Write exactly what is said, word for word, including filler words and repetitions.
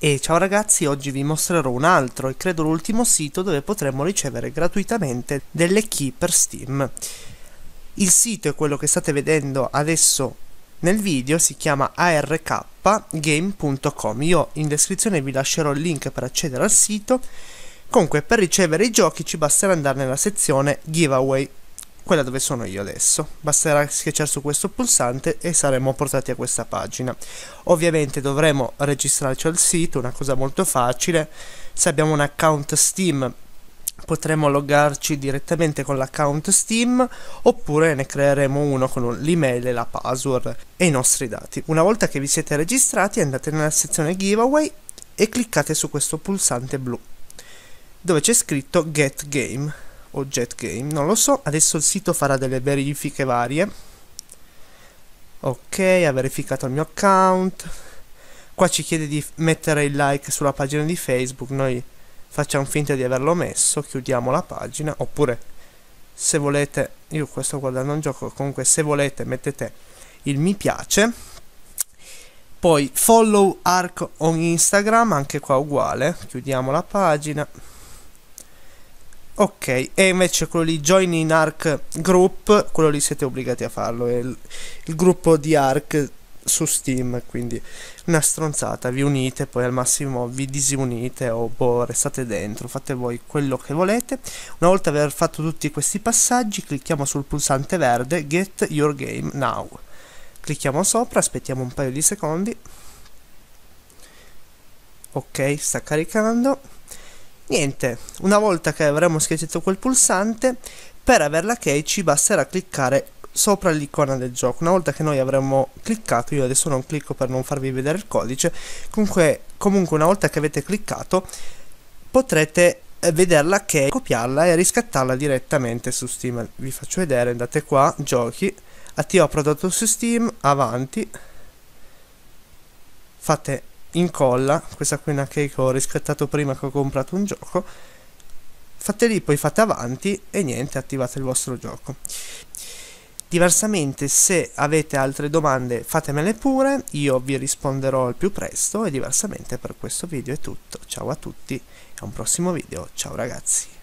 E ciao ragazzi, oggi vi mostrerò un altro e credo l'ultimo sito dove potremo ricevere gratuitamente delle key per Steam. Il sito è quello che state vedendo adesso nel video, si chiama H R K game punto com. Io in descrizione vi lascerò il link per accedere al sito. Comunque, per ricevere i giochi ci basterà andare nella sezione giveaway, quella dove sono io adesso. Basterà schiacciare su questo pulsante e saremo portati a questa pagina. Ovviamente dovremo registrarci al sito, una cosa molto facile. Se abbiamo un account Steam potremo loggarci direttamente con l'account Steam, oppure ne creeremo uno con l'email e la password e i nostri dati. Una volta che vi siete registrati, andate nella sezione giveaway e cliccate su questo pulsante blu dove c'è scritto Get Game o Jet Game, non lo so. Adesso il sito farà delle verifiche varie. Ok, ha verificato il mio account. Qua ci chiede di mettere il like sulla pagina di Facebook, noi facciamo finta di averlo messo, chiudiamo la pagina. Oppure, se volete, io qua sto guardando un gioco, comunque se volete mettete il mi piace. Poi follow Arc on Instagram, anche qua uguale, chiudiamo la pagina. Ok, e invece quello lì, join in Arc group, quello lì siete obbligati a farlo, è il, il gruppo di Arc su Steam, quindi una stronzata, vi unite, poi al massimo vi disunite o boh, restate dentro, fate voi quello che volete. Una volta aver fatto tutti questi passaggi, clicchiamo sul pulsante verde Get Your Game Now, clicchiamo sopra, aspettiamo un paio di secondi. Ok, sta caricando. Niente, una volta che avremo schiacciato quel pulsante, per averla key ci basterà cliccare sopra l'icona del gioco. Una volta che noi avremo cliccato, io adesso non clicco per non farvi vedere il codice, comunque, comunque una volta che avete cliccato potrete vederla key, copiarla e riscattarla direttamente su Steam. Vi faccio vedere, andate qua, giochi, attiva prodotto su Steam, avanti, fate incolla, questa qui è una key che ho riscattato prima che ho comprato un gioco, fate lì, poi fate avanti e niente, attivate il vostro gioco. Diversamente, se avete altre domande fatemele pure, io vi risponderò al più presto. E diversamente per questo video è tutto, ciao a tutti e a un prossimo video, ciao ragazzi.